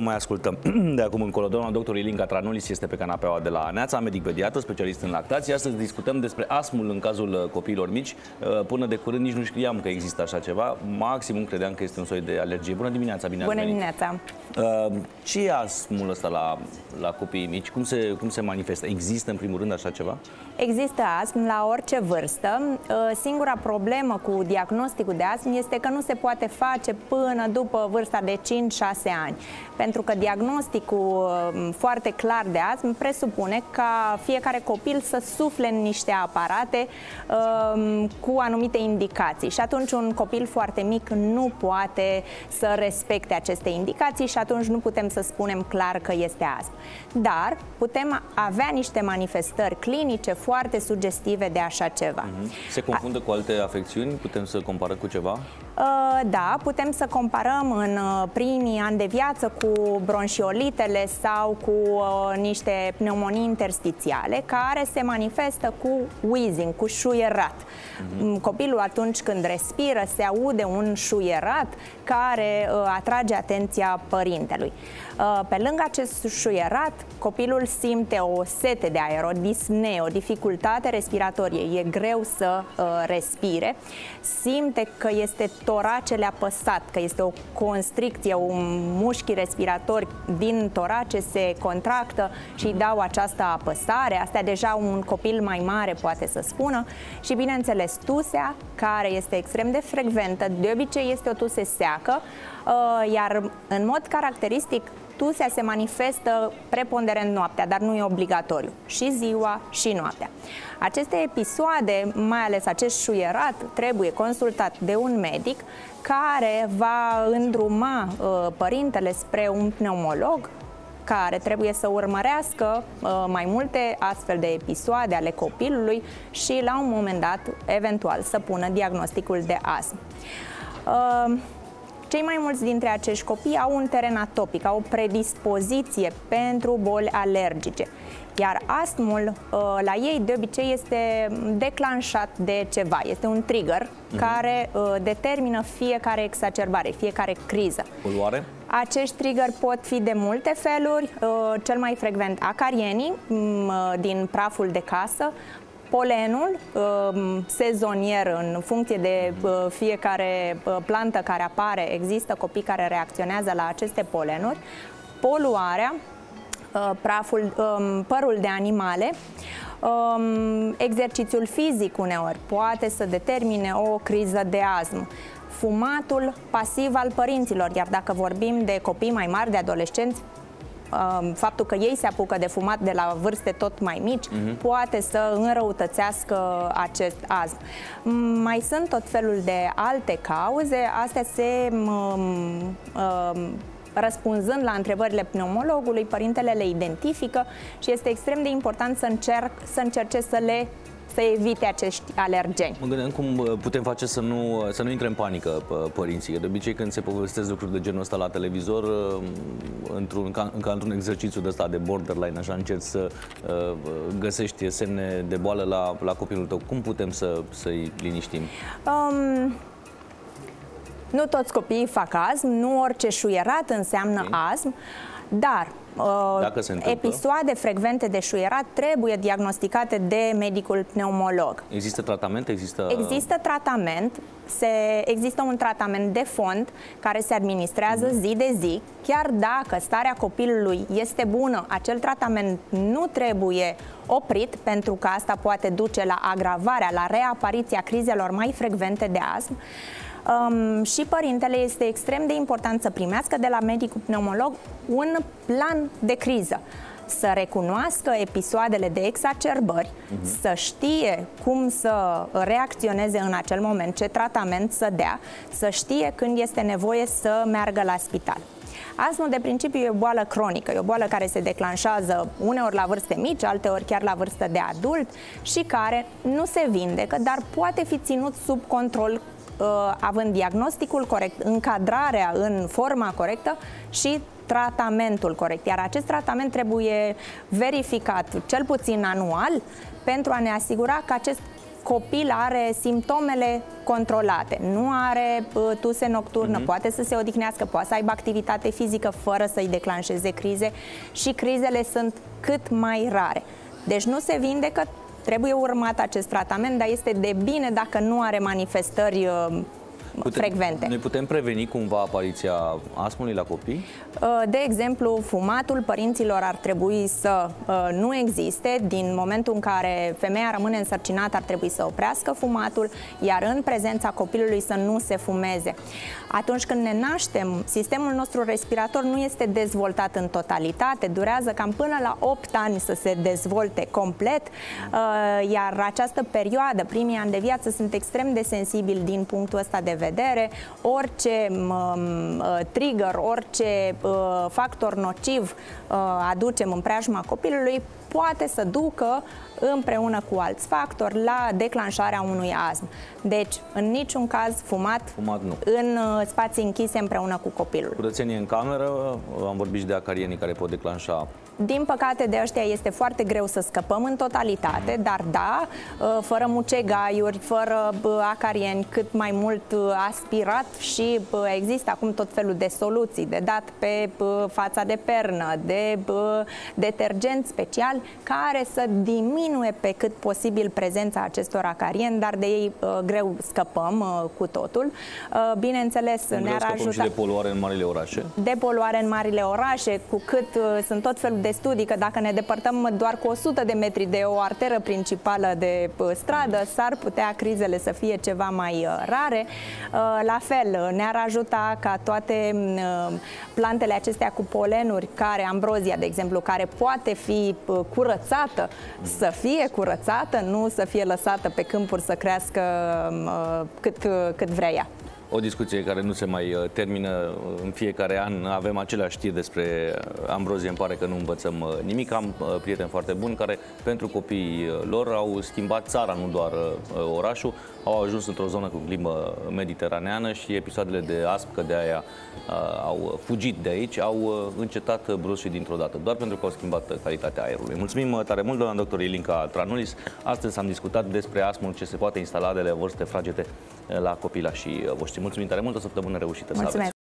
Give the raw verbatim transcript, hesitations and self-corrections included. Mai ascultăm de acum încolo. Doamna doctor Ilinca Tranulis este pe canapeaua de la Neața, medic pediatru, specialist în lactație. Astăzi discutăm despre astmul în cazul copiilor mici. Până de curând nici nu știam că există așa ceva. Maximum credeam că este un soi de alergie. Bună dimineața, bine ați venit. Bună dimineața. Ce e astmul ăsta la, la copiii mici? Cum se, cum se manifestă? Există în primul rând așa ceva? Există astm la orice vârstă. Singura problemă cu diagnosticul de astm este că nu se poate face până după vârsta de cinci șase ani. Pentru că diagnosticul foarte clar de astm presupune ca fiecare copil să sufle în niște aparate um, cu anumite indicații și atunci un copil foarte mic nu poate să respecte aceste indicații și atunci nu putem să spunem clar că este astm. Dar putem avea niște manifestări clinice foarte sugestive de așa ceva. Se confundă cu alte afecțiuni? Putem să comparăm cu ceva? Da, putem să comparăm în primii ani de viață cu bronșiolitele sau cu niște pneumonii interstițiale care se manifestă cu wheezing, cu șuierat. Mm-hmm. Copilul atunci când respiră se aude un șuierat care atrage atenția părintelui. Pe lângă acest șuierat, copilul simte o sete de aer, o dispnee, o dificultate respiratorie, e greu să respire, simte că este toracele apăsat, că este o constricție, un mușchi respiratori din torace se contractă și îi dau această apăsare. Asta deja un copil mai mare poate să spună. Și bineînțeles tusea, care este extrem de frecventă, de obicei este o tuse seacă, iar în mod caracteristic tusea se manifestă preponderent noaptea, dar nu e obligatoriu, și ziua și noaptea. Aceste episoade, mai ales acest șuierat, trebuie consultat de un medic care va îndruma uh, părintele spre un pneumolog care trebuie să urmărească uh, mai multe astfel de episoade ale copilului și la un moment dat, eventual, să pună diagnosticul de astm. Uh, Cei mai mulți dintre acești copii au un teren atopic, au o predispoziție pentru boli alergice, iar astmul la ei de obicei este declanșat de ceva, este un trigger mm-hmm. care determină fiecare exacerbare, fiecare criză. Poluare? Acești trigger pot fi de multe feluri, cel mai frecvent acarienii din praful de casă, polenul sezonier în funcție de fiecare plantă care apare, există copii care reacționează la aceste polenuri, poluarea, praful, părul de animale, exercițiul fizic uneori poate să determine o criză de astm. Fumatul pasiv al părinților, iar dacă vorbim de copii mai mari, de adolescenți, faptul că ei se apucă de fumat de la vârste tot mai mici uh-huh. poate să înrăutățească acest astm. Mai sunt tot felul de alte cauze, astea se... Um, um, răspunzând la întrebările pneumologului, părintele le identifică și este extrem de important să, încerc, să încerce să le... să evite acești alergeni. Mă gândeam cum putem face să nu, să nu intre în panică părinții. De obicei când se povestesc lucruri de genul ăsta la televizor, într-un, ca, ca într-un exercițiu de ăsta de borderline, așa încerci să uh, găsești semne de boală la, la copilul tău. Cum putem să, să-i liniștim? Um... Nu toți copiii fac astm, nu orice șuierat înseamnă astm, dar uh, episoade frecvente de șuierat trebuie diagnosticate de medicul pneumolog. Există tratament? Există, există tratament. Se, există un tratament de fond care se administrează mm. zi de zi. Chiar dacă starea copilului este bună, acel tratament nu trebuie oprit, pentru că asta poate duce la agravarea, la reapariția crizelor mai frecvente de astm. Um, și părintele este extrem de important să primească de la medicul pneumolog un plan de criză, să recunoască episoadele de exacerbări, uh-huh. să știe cum să reacționeze în acel moment, ce tratament să dea, să știe când este nevoie să meargă la spital. Astmul de principiu e o boală cronică, e o boală care se declanșează uneori la vârste mici, alteori chiar la vârstă de adult și care nu se vindecă, dar poate fi ținut sub control având diagnosticul corect, încadrarea în forma corectă și tratamentul corect. Iar acest tratament trebuie verificat cel puțin anual pentru a ne asigura că acest copil are simptomele controlate, nu are tuse nocturnă, mm-hmm. poate să se odihnească, poate să aibă activitate fizică fără să-i declanșeze crize și crizele sunt cât mai rare. Deci nu se vindecă, trebuie urmat acest tratament, dar este de bine dacă nu are manifestări Putem, frecvente. Ne putem preveni cumva apariția astmului la copii? De exemplu, fumatul părinților ar trebui să nu existe. Din momentul în care femeia rămâne însărcinată, ar trebui să oprească fumatul, iar în prezența copilului să nu se fumeze. Atunci când ne naștem, sistemul nostru respirator nu este dezvoltat în totalitate, durează cam până la opt ani să se dezvolte complet, iar această perioadă, primii ani de viață, sunt extrem de sensibili din punctul ăsta de vedere. Orice trigger, orice factor nociv aducem în preajma copilului poate să ducă împreună cu alți factori la declanșarea unui astm. Deci, în niciun caz fumat, fumat nu. În spații închise împreună cu copilul. Curățenie în cameră, am vorbit și de acarienii care pot declanșa. Din păcate, de ăștia este foarte greu să scăpăm în totalitate, dar da, fără mucegaiuri, fără acarieni, cât mai mult aspirat, și există acum tot felul de soluții de dat pe fața de pernă, de detergent special, care să diminuie pe cât posibil prezența acestor acarieni, dar de ei uh, greu scăpăm uh, cu totul. Uh, bineînțeles, ne-ar ajuta... și de poluare în marile orașe? De poluare în marile orașe, cu cât uh, sunt tot felul de studii că dacă ne depărtăm doar cu o sută de metri de o arteră principală de uh, stradă, s-ar putea crizele să fie ceva mai uh, rare. Uh, la fel, ne-ar ajuta ca toate uh, plantele acestea cu polenuri, care, ambrozia, de exemplu, care poate fi uh, curățată, să fie curățată, nu să fie lăsată pe câmpuri să crească uh, cât, uh, cât vrea ea. O discuție care nu se mai termină, în fiecare an avem aceleași știri despre ambrozie, îmi pare că nu învățăm nimic. Am prieteni foarte buni care pentru copiii lor au schimbat țara, nu doar orașul, au ajuns într-o zonă cu climă mediteraneană și episoadele de astm, că de aia au fugit de aici, au încetat brusc și dintr-o dată, doar pentru că au schimbat calitatea aerului. Mulțumim tare mult, doamna doctor Ilinca Tranulis. Astăzi am discutat despre astmul, ce se poate instala de la vârste fragede la copila și voștri. Mulțumim tare mult, o săptămână reușită. Mulțumesc.